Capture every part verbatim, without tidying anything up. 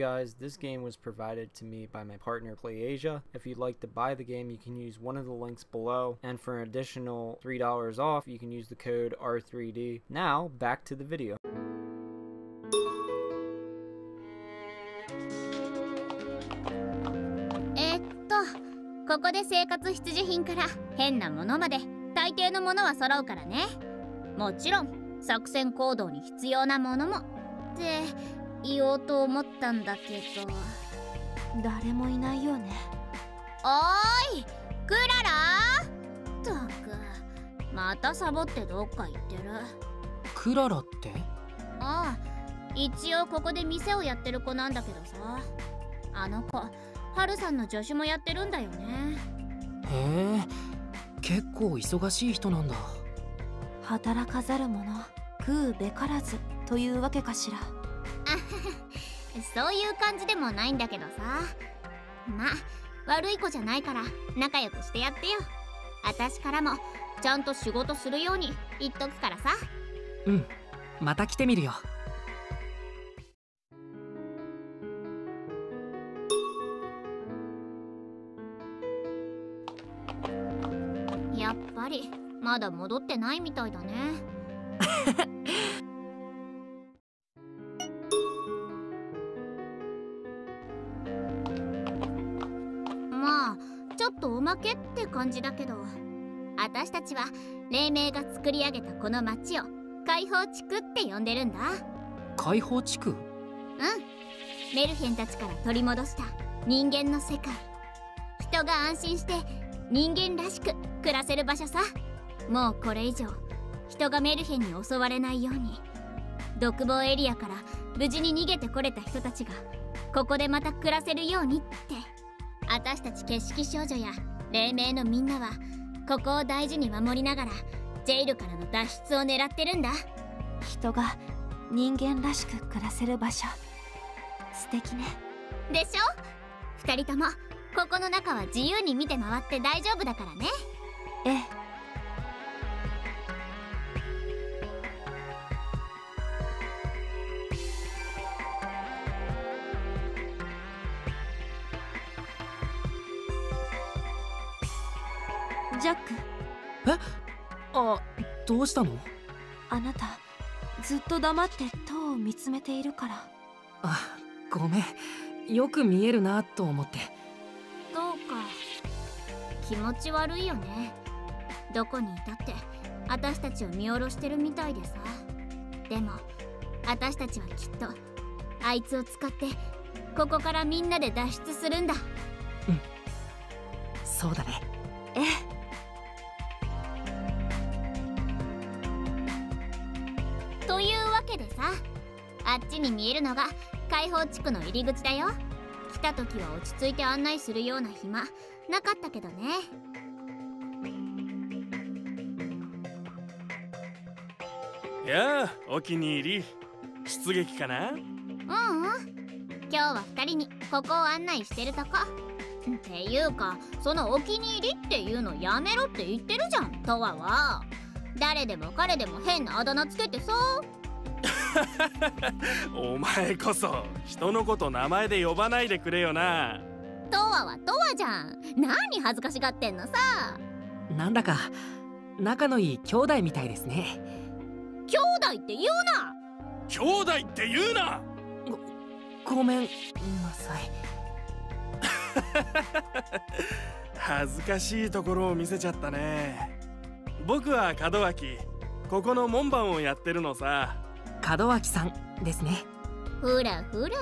guys, this game was provided to me by my partner PlayAsia. If you'd like to buy the game, you can use one of the links below, and for an additional three dollars off, you can use the code R three D. Now, back to the video.ここで生活必需品から変なものまで大抵のものは揃うからね。もちろん作戦行動に必要なものもって言おうと思ったんだけど、誰もいないよね。おーい、クララ。ったく、またサボってどっか行ってる。クララって？ああ、一応ここで店をやってる子なんだけどさ、あの子ハルさんの助手もやってるんだよね。へえ、結構忙しい人なんだ。働かざる者食うべからずというわけかしら。そういう感じでもないんだけどさ、まあ悪い子じゃないから仲良くしてやってよ。私からもちゃんと仕事するように言っとくからさ。うん、また来てみるよ。やっぱりまだ戻ってないみたいだね。まあちょっとおまけって感じだけど、私たちは黎明が作り上げたこの町を解放地区って呼んでるんだ。解放地区？うん、メルヘンたちから取り戻した人間の世界。人が安心して人間らしく暮らせる場所さ。もうこれ以上人がメルヘンに襲われないように、独房エリアから無事に逃げてこれた人たちがここでまた暮らせるようにって。私たち景色少女や黎明のみんなはここを大事に守りながらジェイルからの脱出を狙ってるんだ。人が人間らしく暮らせる場所、素敵ね。でしょ？ふたりともここの中は自由に見て回って大丈夫だからね。ええ。ジャック。え？あ、どうしたの？あなたずっと黙って塔を見つめているから。あ、ごめん。よく見えるなと思って。気持ち悪いよね。どこにいたって私たちを見下ろしてるみたいでさ。でも私たちはきっとあいつを使ってここからみんなで脱出するんだ。うん、そうだね。ええ。というわけでさ、あっちに見えるのが解放地区の入り口だよ。来た時は落ち着いて案内するような暇なかったけどね。いやあ、お気に入り。出撃かな？うんうん。今日は二人にここを案内してるとこ。っていうか、そのお気に入りっていうのやめろって言ってるじゃん、トワは。誰でも彼でも変なあだ名つけてさ。お前こそ人のこと名前で呼ばないでくれよな。トワはトワじゃん。何恥ずかしがってんのさ。なんだか仲のいい兄弟みたいですね。兄弟って言うな。兄弟って言うな。ご、ごめんなさい。恥ずかしいところを見せちゃったね。僕は門脇、ここの門番をやってるのさ。門脇さんですね。ふらふら、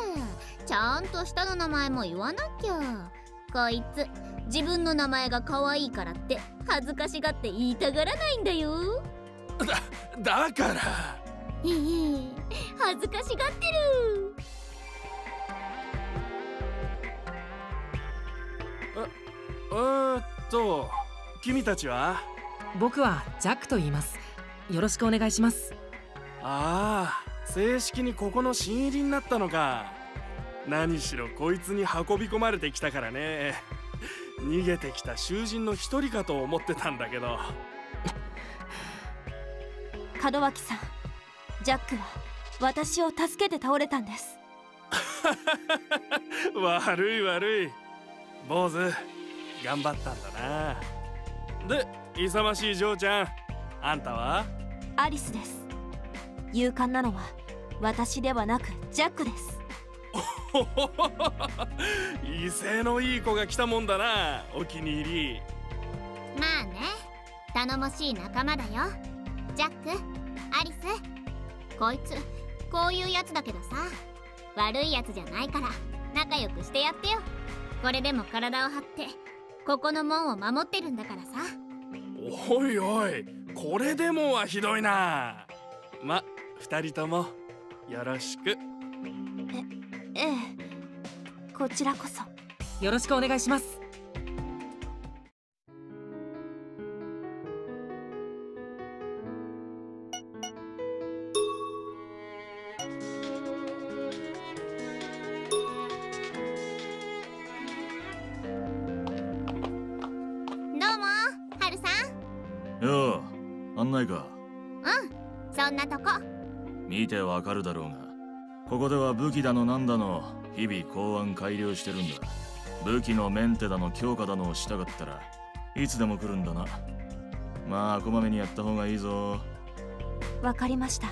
ちゃんと下の名前も言わなきゃ。こいつ自分の名前が可愛いからって恥ずかしがって言いたがらないんだよ。だ、だからええ、恥ずかしがってる。あ、えー、っと君たちは？僕はジャックと言います。よろしくお願いします。ああ、正式にここの新入りになったのか。何しろこいつに運び込まれてきたからね。逃げてきた囚人の一人かと思ってたんだけど。門脇さん、ジャックは私を助けて倒れたんです。悪い悪い、坊主頑張ったんだな。で、勇ましい嬢ちゃん、あんたは？アリスです。勇敢なのは私ではなくジャックです。威勢のいい子が来たもんだな、お気に入り。まあね、頼もしい仲間だよ。ジャック、アリス、こいつこういうやつだけどさ、悪いやつじゃないから仲良くしてやってよ。これでも体を張ってここの門を守ってるんだからさ。おいおい、これでもはひどいな。ま、二人ともよろしく。ええ、こちらこそよろしくお願いします。見てわかるだろうが、ここでは武器だのなんだの日々公安改良してるんだ。武器のメンテだの強化だのをしたかったらいつでも来るんだな。まあこまめにやった方がいいぞ。わかりました。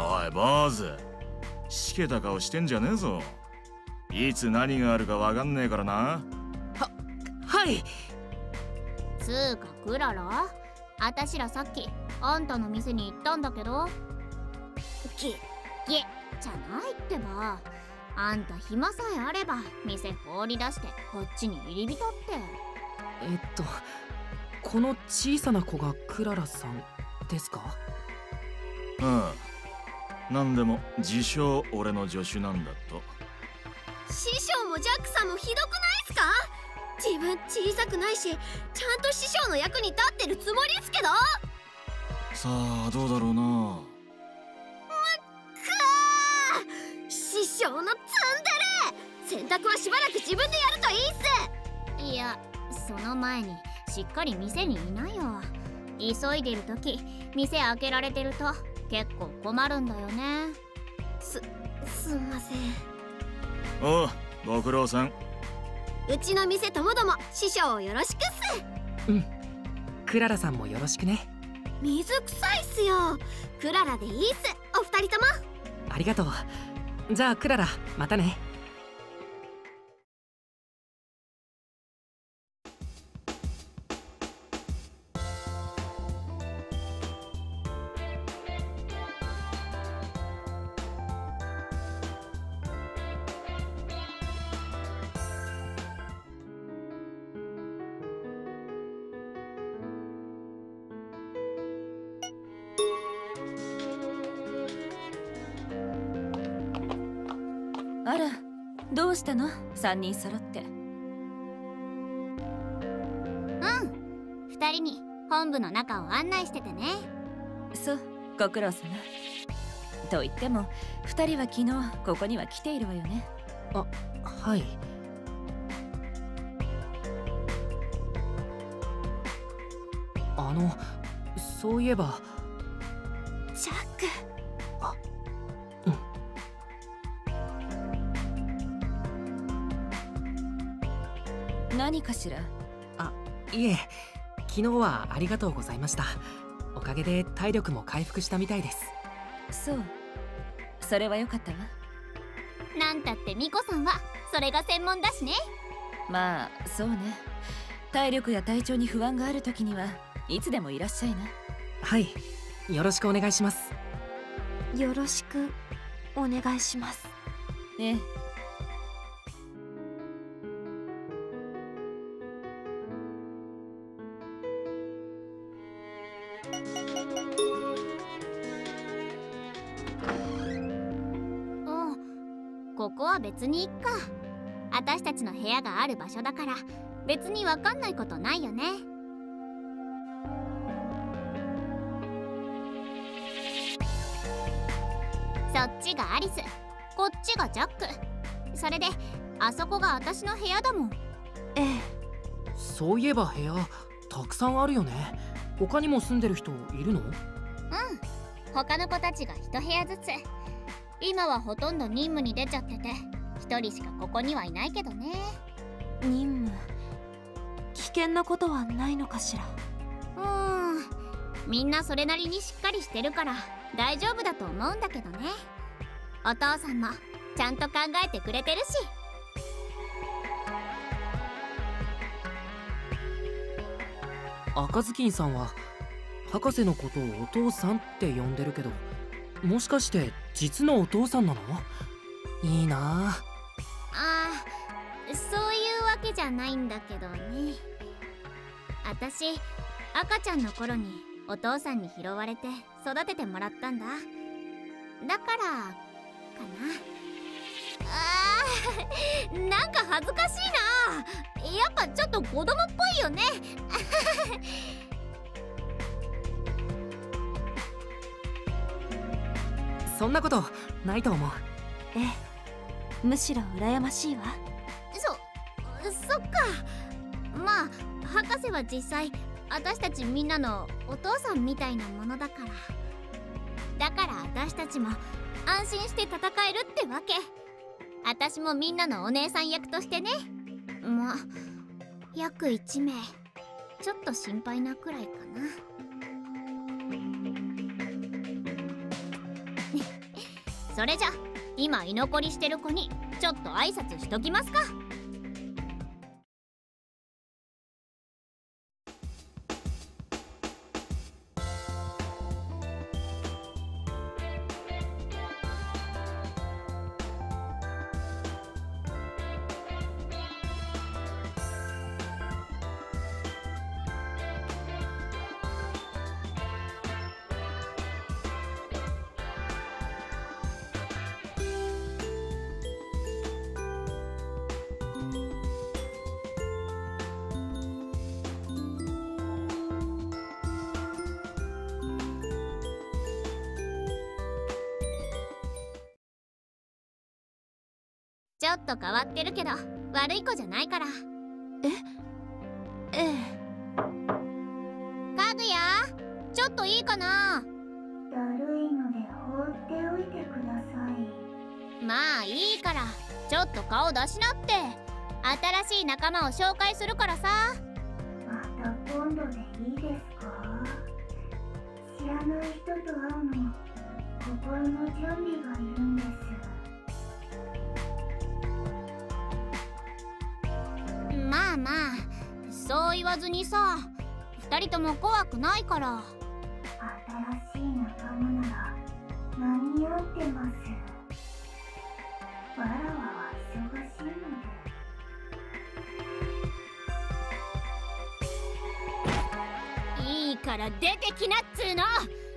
おい坊主、しけた顔してんじゃねえぞ。いつ何があるかわかんねえからな。は、はい。つーかクララ、あたしらさっきあんたの店に行ったんだけど。き、きじゃないってば。あんた暇さえあれば店放り出してこっちに入り浸って。えっと、この小さな子がクララさんですか？うん、なんでも自称俺の助手なんだと。師匠もジャックさんもひどくないっすか？自分小さくないし、ちゃんと師匠の役に立ってるつもりっすけど。さあどうだろうな。むっくー、師匠のツンデレ。洗濯はしばらく自分でやるといいっす。いや、その前にしっかり店にいないよ。急いでる時店開けられてると結構困るんだよね。すすんません。おう、ご苦労さん。うちの店ともども師匠をよろしくっす。うん、クララさんもよろしくね。水臭いっすよ。クララでいいっす、お二人とも。ありがとう。じゃあクララ、またね。あら、どうしたのさんにん揃って。うん、ふたりに本部の中を案内しててね。そう、ご苦労様。と言ってもふたりは昨日ここには来ているわよね。あ、はい。あの、そういえばジャック。あ、何かしら？あ、いえ、昨日はありがとうございました。おかげで体力も回復したみたいです。そう、それは良かったわ。なんたってミコさんはそれが専門だしね。まあ、そうね。体力や体調に不安があるときにはいつでもいらっしゃいな。はい、よろしくお願いします。よろしくお願いします。ええ。ここは別にいっか。私たちの部屋がある場所だから別に分かんないことないよね。そっちがアリス、こっちがジャック。それであそこが私の部屋だもん。ええ、そういえば部屋たくさんあるよね。他にも住んでる人いるの？うん、他の子たちが一部屋ずつ。今はほとんど任務に出ちゃってて一人しかここにはいないけどね。任務、危険なことはないのかしら。うーん、みんなそれなりにしっかりしてるから大丈夫だと思うんだけどね。お父さんもちゃんと考えてくれてるし。赤ずきんさんは博士のことをお父さんって呼んでるけど、もしかして実のお父さんなの？いいなあ。ああ、そういうわけじゃないんだけどね。私赤ちゃんの頃にお父さんに拾われて育ててもらったんだ。だからかな。あー、なんか恥ずかしいな。やっぱちょっと子供っぽいよね。そんなことないと思う。ええ、むしろ羨ましいわ。そ、そっか。まあ博士は実際私たちみんなのお父さんみたいなものだから。だから私たちも安心して戦えるってわけ。私もみんなのお姉さん役としてね。まあ約いち名、ちょっと心配なくらいかな。それじゃ今居残りしてる子にちょっと挨拶しときますか。ちょっと変わってるけど悪い子じゃないから。えええ、かぐや、ちょっといいかな。だるいので放っておいてください。まあいいから、ちょっと顔出しなって。新しい仲間を紹介するからさ。また今度でいいですか。知らない人と会うの、心の準備がいるんです。まあまあ、そう言わずにさ、二人とも怖くないから。新しい仲間なら間に合ってます。わらわは忙しいので。いいから出てきなっつーの。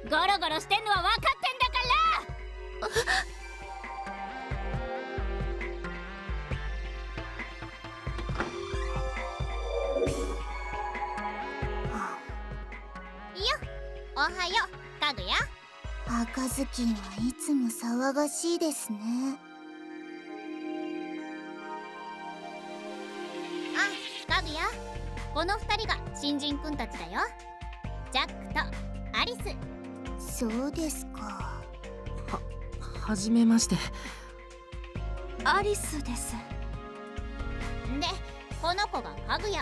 ゴロゴロしてんのは分かってんだから。おはよう、かぐや。赤ずきんはいつも騒がしいですね。あ、かぐや、この二人が新人くんたちだよ。ジャックとアリス。そうですか。は、はじめまして。アリスです。で、この子がかぐや。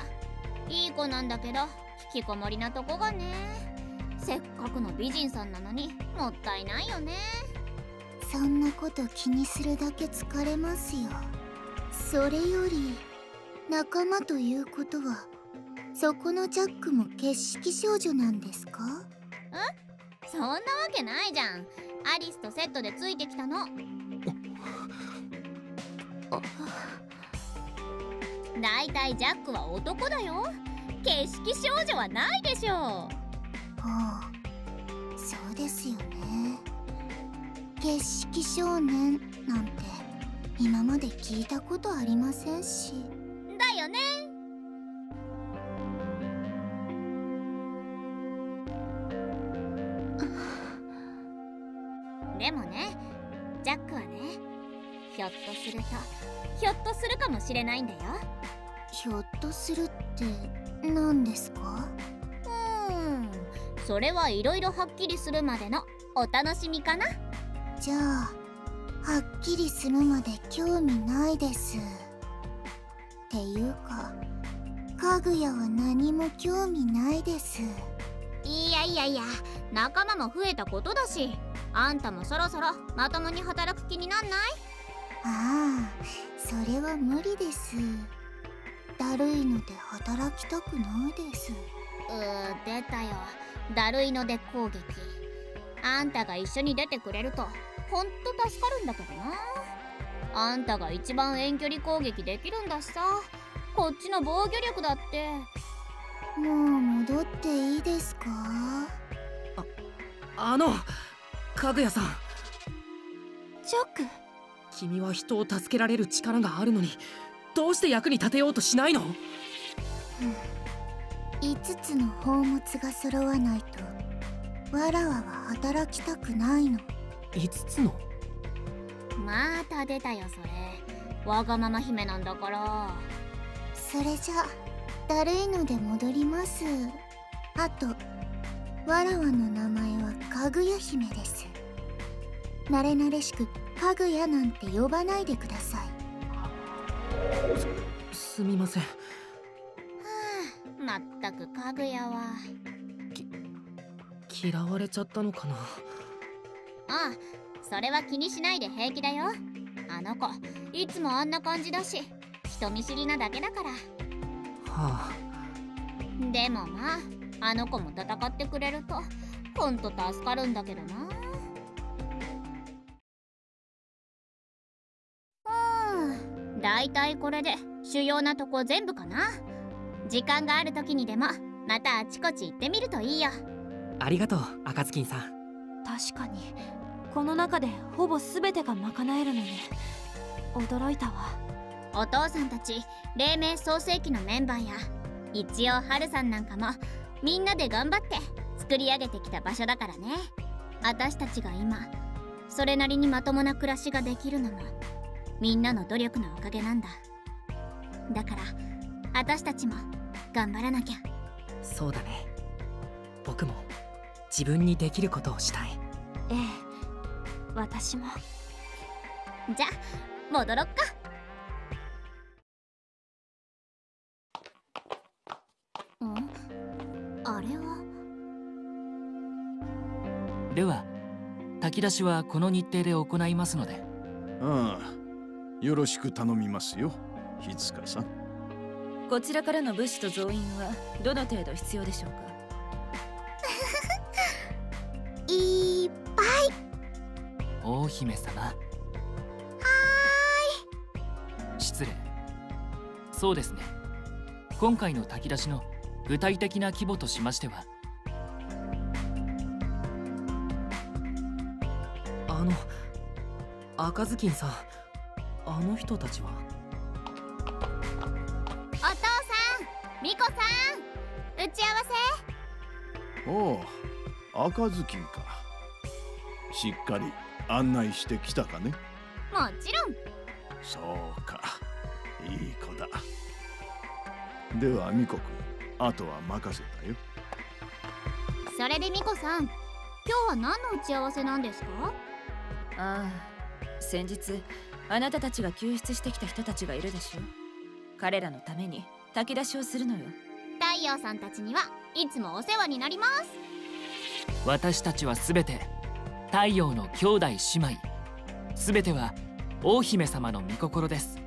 いい子なんだけど、引きこもりなとこがね。せっかくの美人さんなのにもったいないよね。そんなこと気にするだけ疲れますよ。それより仲間ということは、そこのジャックも欠席少女なんですか？え？そんなわけないじゃん。アリスとセットでついてきたの。だいたいジャックは男だよ。欠席少女はないでしょう。はあ、そうですよね。欠席少年なんて今まで聞いたことありませんし。だよね。でもね、ジャックはね、ひょっとするとひょっとするかもしれないんだよ。ひょっとするって何ですか？それはいろいろはっきりするまでのお楽しみかな。じゃあはっきりするまで興味ないです。っていうかかぐやは何も興味ないです。いやいやいや、仲間も増えたことだし、あんたもそろそろまともに働く気になんない？ああ、それは無理です。だるいので働きたくないです。うー、出たよ、だるいので攻撃。あんたが一緒に出てくれるとほんと助かるんだけどな。あんたが一番遠距離攻撃できるんだしさ、こっちの防御力だって。もう戻っていいですか？あ、あの、かぐやさん。チョック、君は人を助けられる力があるのにどうして役に立てようとしないの？うん、いつつの宝物が揃わないとわらわは働きたくないの。いつつの？また出たよそれ、わがまま姫なんだから。それじゃだるいので戻ります。あとわらわの名前はかぐや姫です。慣れ慣れしくかぐやなんて呼ばないでください。す、すみません。はあ、まったくかぐやはき嫌われちゃったのかな。ああ、それは気にしないで平気だよ。あの子いつもあんな感じだし、人見知りなだけだから。はあ、でもまああの子も戦ってくれるとほんと助かるんだけどな。だいたいこれで主要なとこ全部かな。時間がある時にでもまたあちこち行ってみるといいよ。ありがとう赤ずきんさん。確かにこの中でほぼ全てが賄えるのに驚いたわ。お父さんたち黎明創世記のメンバーや一応ハルさんなんかもみんなで頑張って作り上げてきた場所だからね。私たちが今それなりにまともな暮らしができるのもみんなの努力のおかげなんだ。だから私たちも頑張らなきゃ。そうだね、僕も自分にできることをしたい。ええ、私も。じゃあ戻ろっか。ん？あれは？では炊き出しはこの日程で行いますので。ああ、よろしく頼みますよ、日塚さん。こちらからの物資と増員はどの程度必要でしょうか？いっぱい。大姫様。はーい。失礼。そうですね。今回の炊き出しの具体的な規模としましては、あの、赤ずきんさん。あの人たちは。お父さん、ミコさん、打ち合わせ。おお、赤ずきんか。しっかり案内してきたかね。もちろん。そうか、いい子だ。ではミコ君、あとは任せたよ。それでミコさん、今日は何の打ち合わせなんですか？ああ、先日あなたたちが救出してきた人たちがいるでしょ。彼らのために炊き出しをするのよ。太陽さんたちにはいつもお世話になります。私たちはすべて太陽の兄弟姉妹、すべては大姫様の御心です。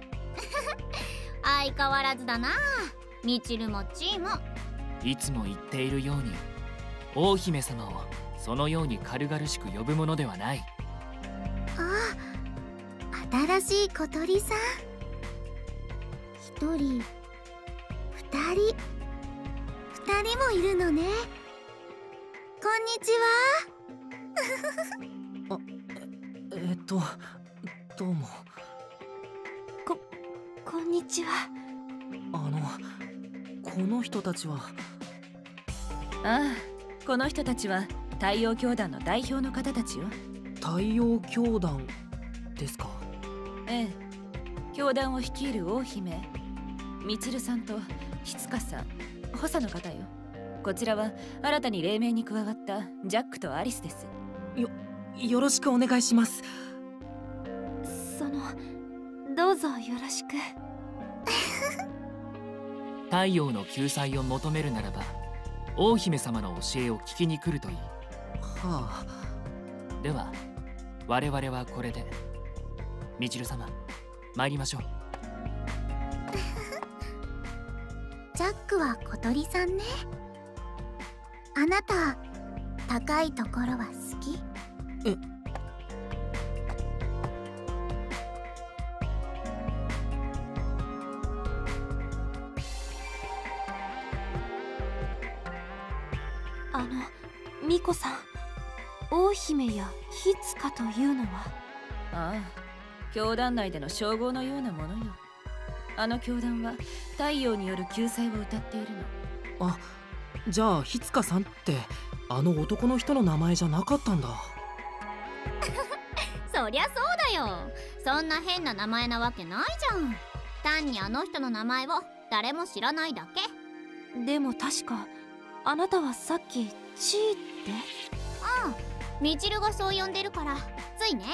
相変わらずだな、みちるもちーも。いつも言っているように、大姫様をそのように軽々しく呼ぶものではない。ああ、新しい小鳥さん。一人、二人、二人もいるのね。こんにちは。あ、え、えっと、どうも。こ、こんにちは。あの、この人たちは。ああ、この人たちは太陽教団の代表の方たちよ。太陽教団ですか？ええ、教団を率いる大姫、みちるさんと日塚さん、補佐の方よ。こちらは新たに黎明に加わったジャックとアリスです。よよろしくお願いします。そのどうぞよろしく。太陽の救済を求めるならば王姫様の教えを聞きに来るといい。はあ、では我々はこれで。みちる様、参りましょう。ジャックは小鳥さんね。あなた高いところは好き？え、あのミコさん、王姫やヒツカというのは？ああ、教団内での称号のようなものよ。あの教団は太陽による救済を謳っているの。あ、じゃあヒツカさんってあの男の人の名前じゃなかったんだ。そりゃそうだよ。そんな変な名前なわけないじゃん。単にあの人の名前を誰も知らないだけ。でも確かあなたはさっき「チー」って。ああ、みちるがそう呼んでるからついね。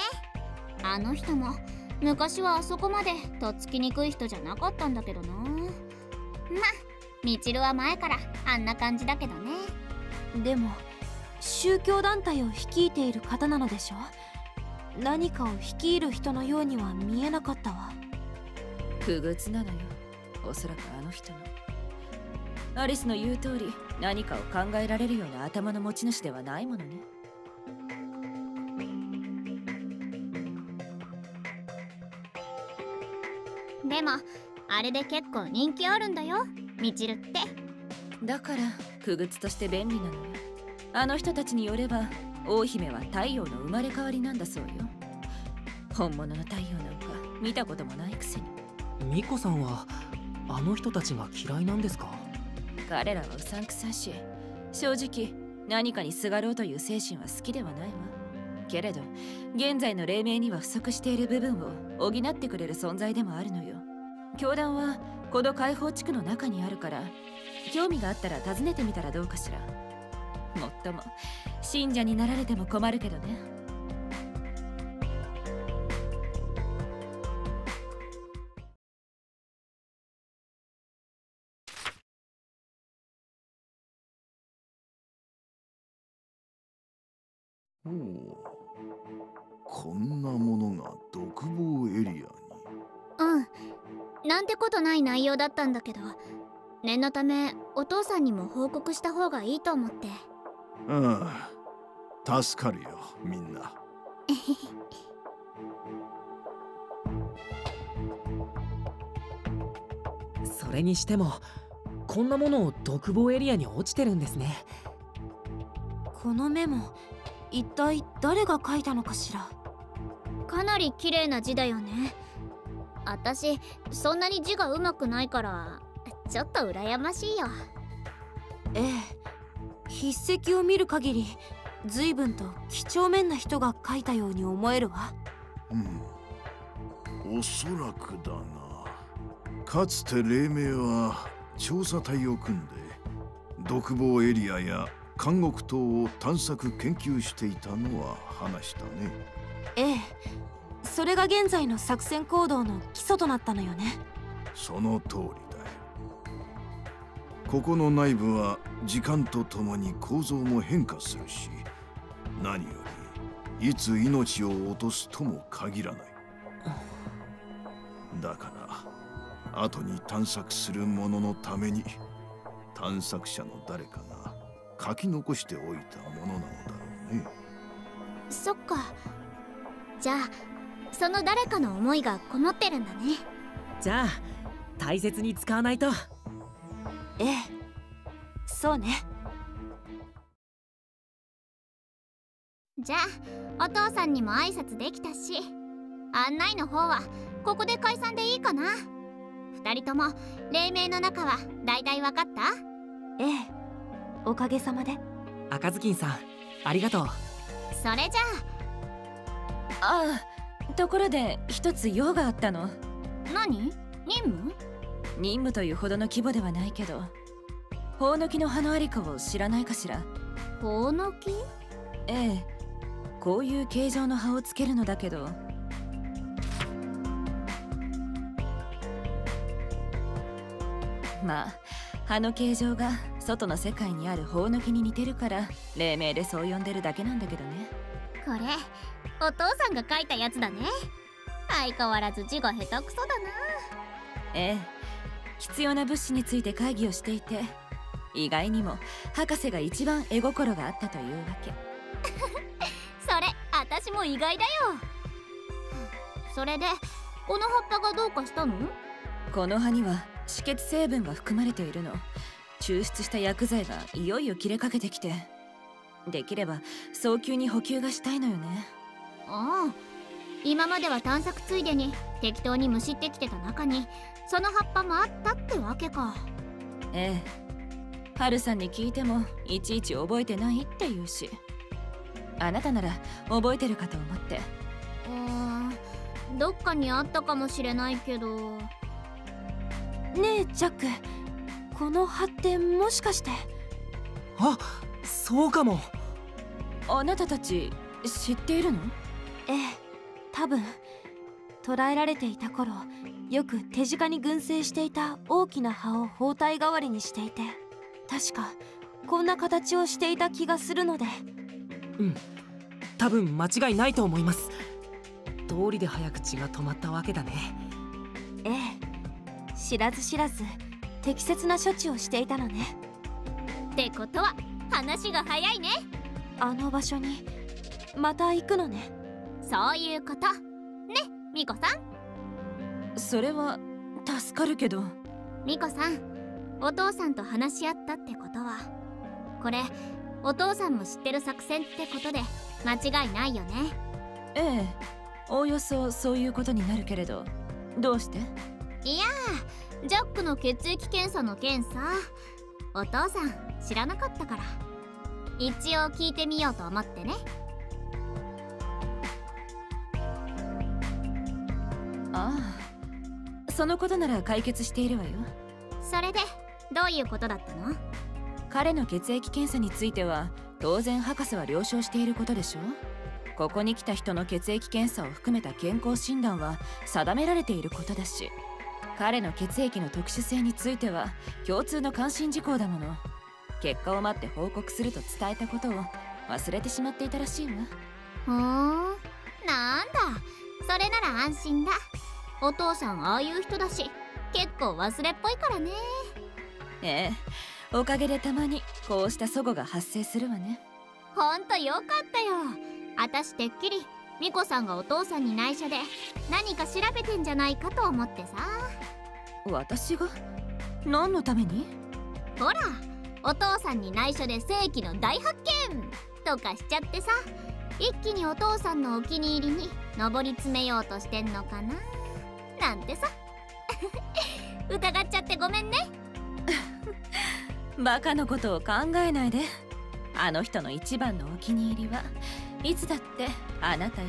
あの人も昔はあそこまでとっつきにくい人じゃなかったんだけどな。まあみちるは前からあんな感じだけどね。でも宗教団体を率いている方なのでしょ？何かを率いる人のようには見えなかったわ。不屈なのよ、おそらくあの人の。アリスの言う通り、何かを考えられるような頭の持ち主ではないものね。でもあれで結構人気あるんだよ、みちるって。だから傀儡として便利なのよ。あの人たちによれば王姫は太陽の生まれ変わりなんだそうよ。本物の太陽なんか見たこともないくせに。ミコさんはあの人たちが嫌いなんですか？彼らはうさんくさいし、正直何かにすがろうという精神は好きではないわ。けれど現在の黎明には不足している部分を補ってくれる存在でもあるのよ。教団はこの開放地区の中にあるから、興味があったら訪ねてみたらどうかしら。もっとも信者になられても困るけどね。おお、こんなものが独房エリアに。うん、なんてことない内容だったんだけど、念のためお父さんにも報告した方がいいと思って。ああ、助かるよ、みんな。それにしてもこんなものを独房エリアに落ちてるんですね。このメモ、一体誰が書いたのかしら。かなり綺麗な字だよね。私そんなに字がうまくないからちょっと羨ましいよ。ええ、筆跡を見る限り随分と几帳面な人が書いたように思えるわ。うん、おそらくだが、かつて黎明は調査隊を組んで独房エリアや監獄島を探索研究していたのは話したね。ええ、それが現在の作戦行動の基礎となったのよね。その通りだよ。ここの内部は時間とともに構造も変化するし、何よりいつ命を落とすとも限らない。だから後に探索するもののために探索者の誰かが書き残しておいたものなのだろうね。そっか、じゃあその誰かの思いがこもってるんだね。じゃあ大切に使わないと。ええ、そうね。じゃあお父さんにも挨拶できたし、案内の方はここで解散でいいかな。ふたりとも黎明の中はだいたいわかった？ええ、おかげさまで。赤ずきんさん、ありがとう。それじゃあ。ああ、ところで一つ用があったの。何？任務？任務というほどの規模ではないけど、ホオノキの葉のありかを知らないかしら。ホオノキ？ええ、こういう形状の葉をつけるのだけど、まあ葉の形状が外の世界にあるホオノキに似てるから黎明でそう呼んでるだけなんだけどね。これお父さんが描いたやつだね。相変わらず字が下手くそだな。ええ、必要な物資について会議をしていて、意外にも博士が一番絵心があったというわけ。それ私も意外だよ。それでこの葉っぱがどうかしたの？この葉には止血成分が含まれているの。抽出した薬剤がいよいよ切れかけてきて、できれば早急に補給がしたいのよね。ああ、今までは探索ついでに適当にむしってきてた中にその葉っぱもあったってわけか。ええ、ハルさんに聞いてもいちいち覚えてないって言うし、あなたなら覚えてるかと思って。うーん、どっかにあったかもしれないけどねえジャック、この葉ってもしかして。あ、そうかも。あなたたち知っているの？ええ、多分捕らえられていた頃よく手近に群生していた大きな葉を包帯代わりにしていて、確かこんな形をしていた気がするので。うん、多分間違いないと思います。通りで早口が止まったわけだね。ええ、知らず知らず適切な処置をしていたのね。ってことは話が早いね。あの場所にまた行くのね。そういうことね、ミコさん。それは助かるけど。ミコさん、お父さんと話し合ったってことは、これお父さんも知ってる作戦ってことで間違いないよね。ええ、おおよそそういうことになるけれど。どうして？いやー、ジャックの血液検査の件さ、お父さん知らなかったから一応聞いてみようと思ってね。ああ、そのことなら解決しているわよ。それでどういうことだったの？彼の血液検査については当然博士は了承していることでしょ。ここに来た人の血液検査を含めた健康診断は定められていることだし、彼の血液の特殊性については共通の関心事項だもの。結果を待って報告すると伝えたことを忘れてしまっていたらしいわ。ふーん、なんだ、それなら安心だ。お父さんああいう人だし結構忘れっぽいからね。ええ、おかげでたまにこうした齟齬が発生するわね。ほんとよかったよ。あたしてっきりミコさんがお父さんに内緒で何か調べてんじゃないかと思ってさ。私が何のために？ほら、お父さんに内緒で世紀の大発見とかしちゃってさ、一気にお父さんのお気に入りに上り詰めようとしてんのかななんてさ。疑っちゃってごめんね。バカなことを考えないで。あの人の一番のお気に入りはいつだってあなたよ。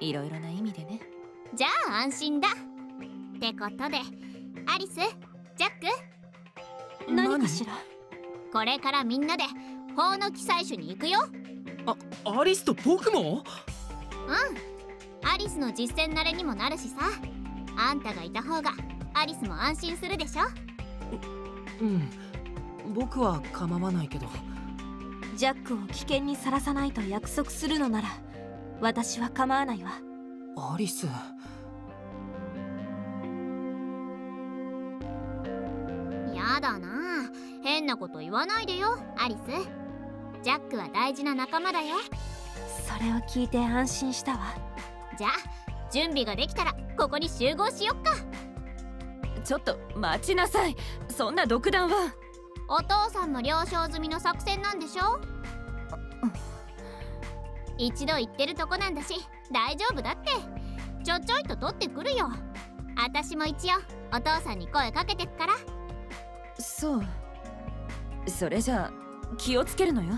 いろいろな意味でね。じゃあ安心だ。ってことでアリス、ジャック、何かしら。これからみんなでホオノキ採取に行くよ。あ、アリスと僕も？うん、アリスの実践慣れにもなるしさ、あんたがいた方がアリスも安心するでしょ。う、うん、僕は構わないけど。ジャックを危険にさらさないと約束するのなら私は構わないわ。アリス、やだな、変なこと言わないでよアリス。ジャックは大事な仲間だよ。それを聞いて安心したわ。じゃあ準備ができたらここに集合しよっか。ちょっと待ちなさい、そんな独断は。お父さんの了承済みの作戦なんでしょ。一度言ってるとこなんだし大丈夫だって。ちょちょいと取ってくるよ。私も一応お父さんに声かけてくから。そう、それじゃあ気をつけるのよ。